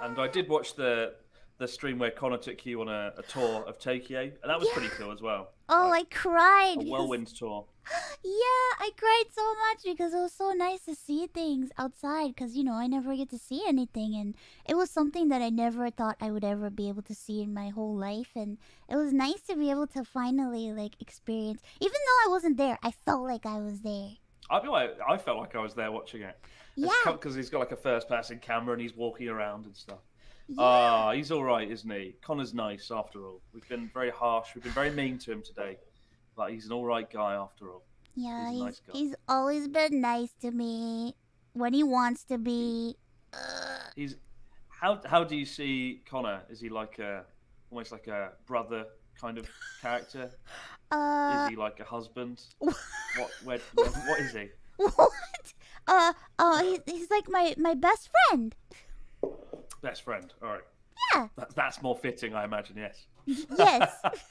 And I did watch the stream where Connor took you on a tour of Tokyo, and that was pretty cool as well. Oh, like, I cried. A whirlwind tour. Yeah, I cried so much because it was so nice to see things outside because, you know, I never get to see anything. And it was something that I never thought I would ever be able to see in my whole life. And it was nice to be able to finally, like, experience. Even though I wasn't there, I felt like I was there. I felt like I was there watching it. Yeah. Because he's got, like, a first-person camera and he's walking around and stuff. Yeah. Ah, he's all right, isn't he? Connor's nice, after all. We've been very harsh. We've been very mean to him today. But he's an all right guy, after all. Yeah, he's a nice guy. He's always been nice to me when he wants to be. He's how do you see Connor? Is he like almost like a brother kind of character? Is he like a husband? What is he? What? He's like my best friend. Best friend, all right. Yeah. That's more fitting, I imagine, yes. Yes.